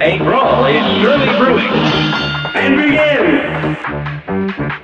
A brawl is surely brewing. And begin!